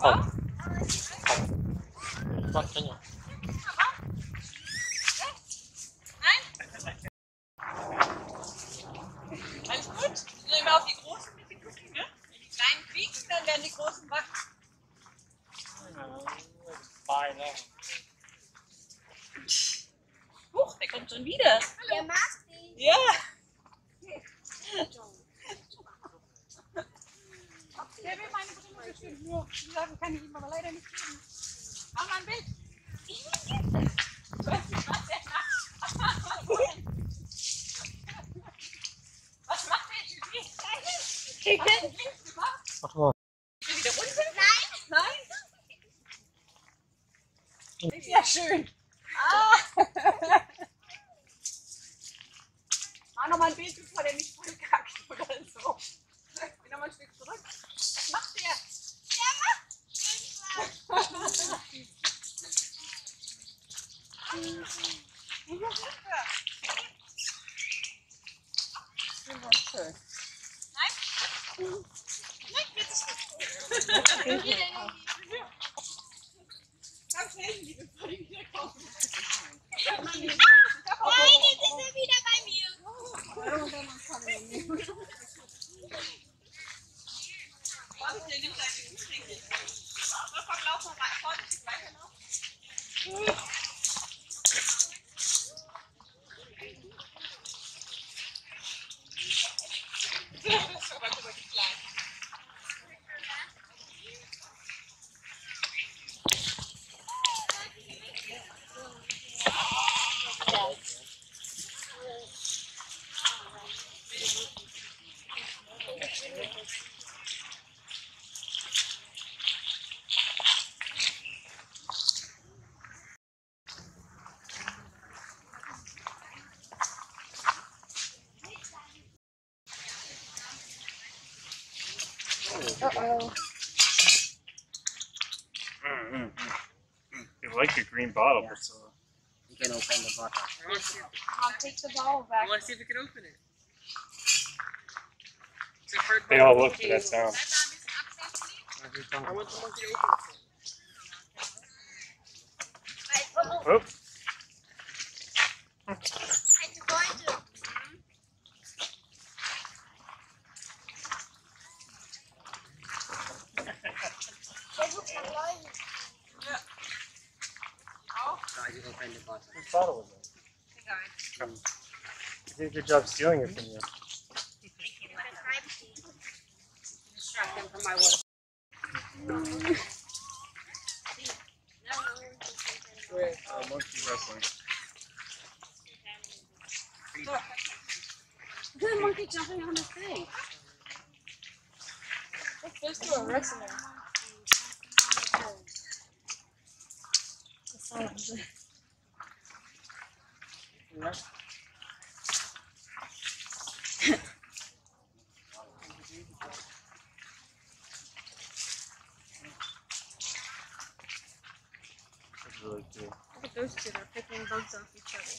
Home. Huch, der kommt schon wieder. Der mag dich. Ja. Der will meine Brille bestimmt nur. Die Sachen kann ich ihm aber leider nicht geben. Mach mal ein Bild. Ich will nicht. Ich weiß nicht, was der macht. Was macht der jetzt? Ich will nicht. Mach mal. Ich will wieder runter. Nein. Nein. Ist ja schön. Mach nochmal ein Bild, bevor der nicht vollkackt oder so. Ich bin nochmal ein Stück zurück. Was macht der? Der macht nichts. Schön. Nein? Nein, bitte schön. Ganz schnell, liebe Freunde, wieder kaufen. Nein, jetzt ist er wieder bei mir. Warte, der nimmt seine Kühlschränke. So, komm, lauf mal rein. Vorsichtig weiterlaufen. Das ist aber gut, die Kleine. Uh-oh. You like the green bottle. Yeah. So you can open the bottle. Mom, take the bottle back. I want to see if we can open it. They all look for that sound. I want the monkey to open it. Oh. Which bottle was it? The guy. You did a good job stealing it from you. Thank you. Distract them from my water. Monkey wrestling. Look. Good monkey jumping on the thing. What's this to a wrestler? That's all I'm saying. Really cool. Look at those two, they're picking bugs off each other.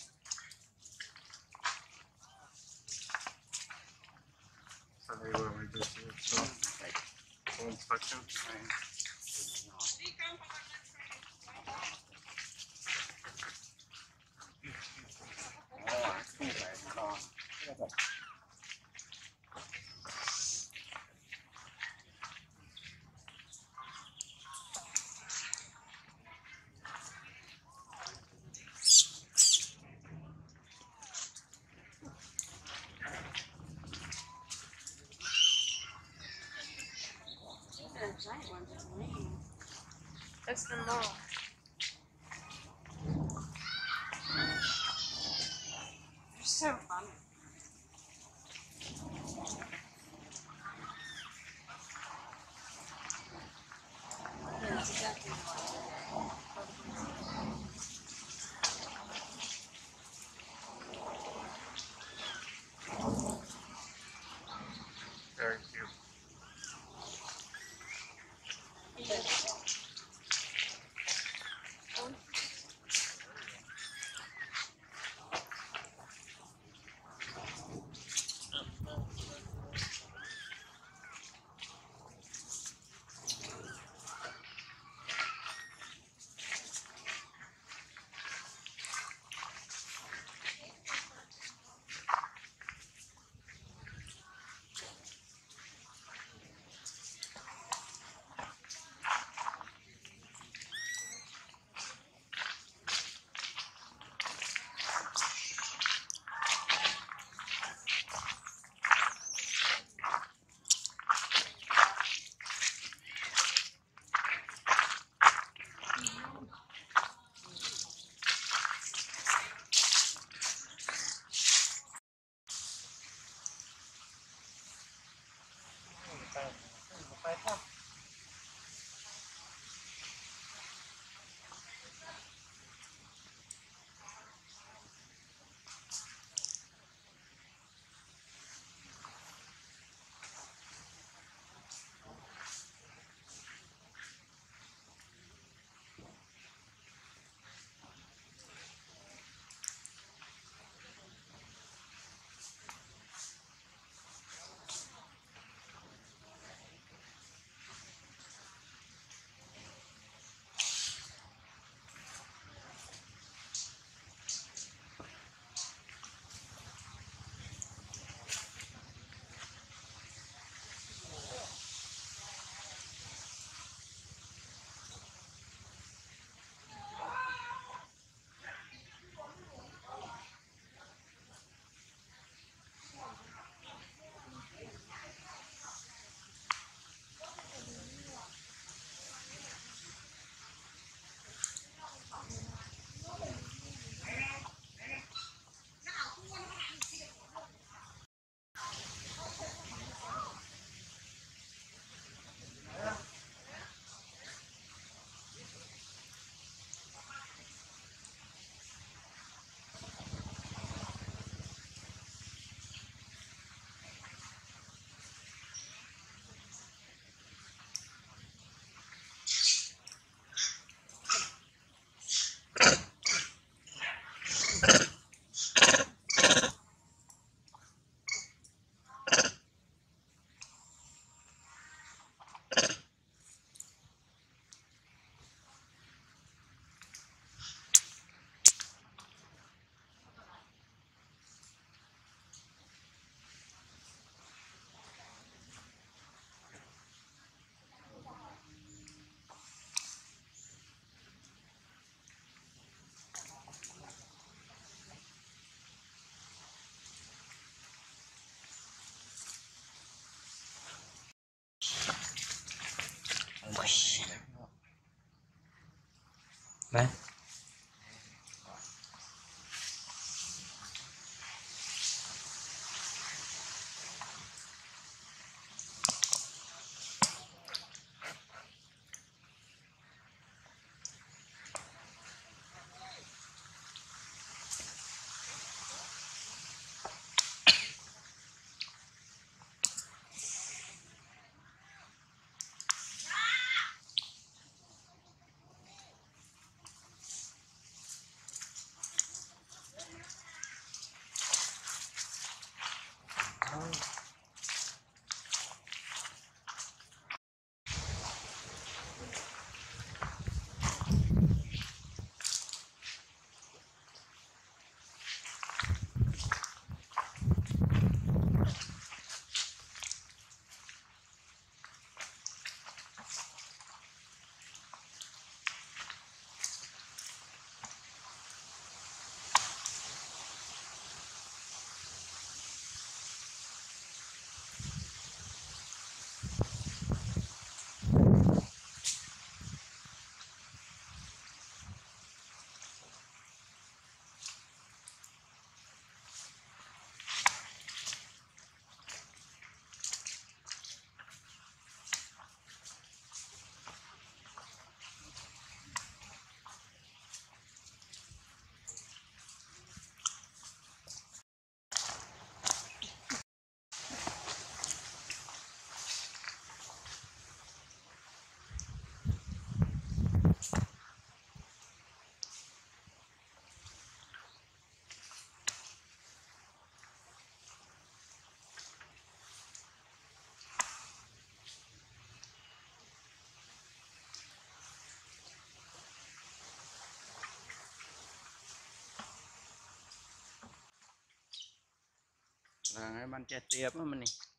So they were like this here, so full inspection. Giant one just laying. That's the mole. They're so funny. Yeah, that's exactly what I very cute. push, né? Nah, emang cek tiap apa nih?